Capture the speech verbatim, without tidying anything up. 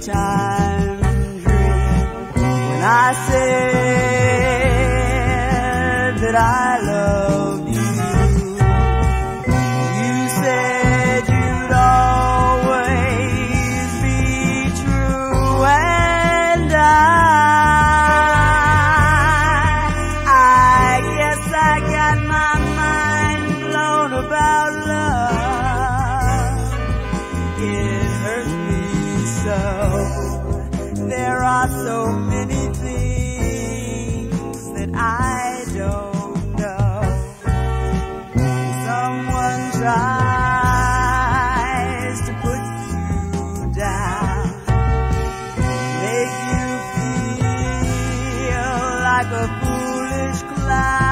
time dream when I said that I loved you. You said you'd always be true, and I, I guess I got my mind blown about love. It hurts me so. There are so many things that I don't know. Someone tries to put you down, make you feel like a foolish clown.